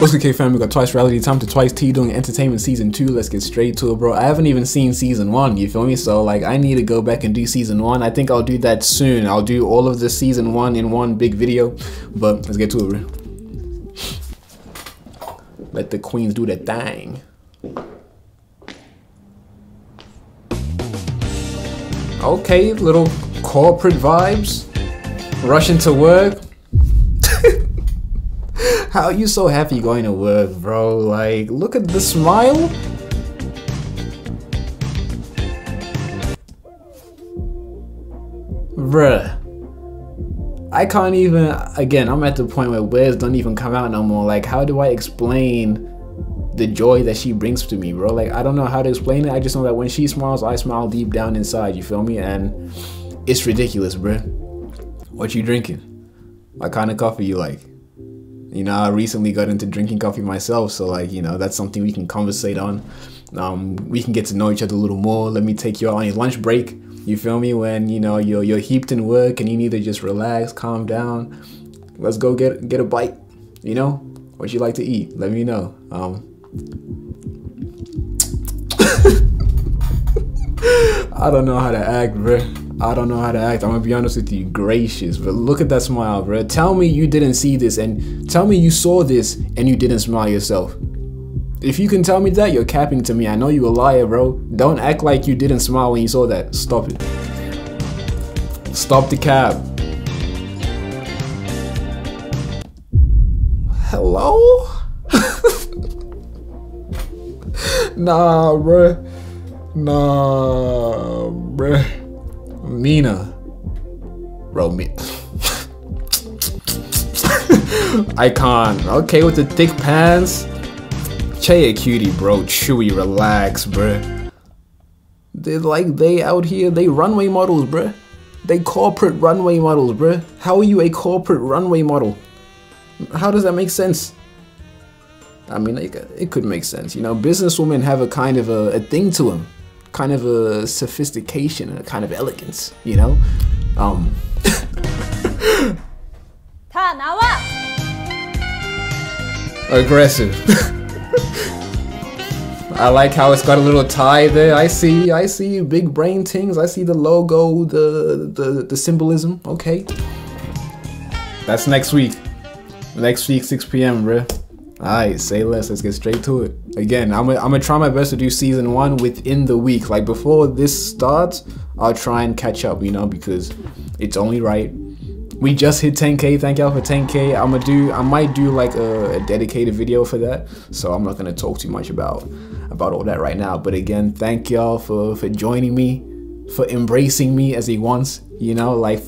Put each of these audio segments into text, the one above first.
What's good, K fam? We got Twice Reality, time to Twice-T doing entertainment season 2. Let's get straight to it, bro. I haven't even seen season 1, you feel me? So like, I need to go back and do season 1. I think I'll do that soon. I'll do all of the season 1 in one big video, but let's get to it, bro. Let the queens do their thing. Okay, little corporate vibes. Rushing to work. How are you so happy going to work, bro? Like, look at the smile. Bruh. I can't even, again, I'm at the point where words don't even come out no more. Like, how do I explain the joy that she brings to me, bro? Like, I don't know how to explain it. I just know that when she smiles, I smile deep down inside, you feel me? And it's ridiculous, bruh. What you drinking? What kind of coffee you like? You know, I recently got into drinking coffee myself, so like, you know, that's something we can conversate on. We can get to know each other a little more. Let me take you out on your lunch break, you feel me? When, you know, you're heaped in work and you need to just relax, calm down. Let's go get a bite, you know? What you like to eat, let me know. I don't know how to act, bruh. I don't know how to act. I'm gonna be honest with you. Gracious, but look at that smile, bro. Tell me you didn't see this, and tell me you saw this and you didn't smile yourself. If you can tell me that, you're capping to me. I know you a liar, bro. Don't act like you didn't smile when you saw that. Stop it. Stop the cab. Hello? Nah, bro. Nah, bro. Mina, bro, icon. Okay, with the thick pants. Che a cutie, bro. Chewy, relax, bruh. They're like, they out here, they runway models, bruh. They corporate runway models, bruh. How are you a corporate runway model? How does that make sense? I mean, it could make sense. You know, businesswomen have a kind of a thing to them. Kind of a sophistication and a kind of elegance, you know? Aggressive. I like how it's got a little tie there. I see big brain things. I see the logo, the symbolism. Okay. That's next week. Next week, 6 p.m, bruh. Alright, say less, let's get straight to it. Again, I'm gonna try my best to do season 1 within the week. Like, before this starts, I'll try and catch up, you know, because it's only right. We just hit 10K, thank y'all for 10K. I might do like a dedicated video for that, so I'm not gonna talk too much about all that right now. But again, thank y'all for joining me, for embracing me as a once, you know, like I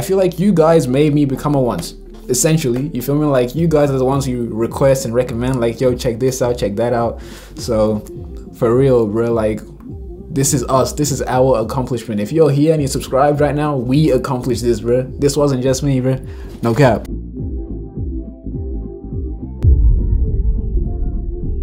feel like you guys made me become a once. Essentially, you feel me? Like, you guys are the ones who request and recommend, like, yo, check this out, check that out. So for real, bro, like, this is us, this is our accomplishment. If you're here and you're subscribed right now, we accomplished this, bro. This wasn't just me, bro. No cap.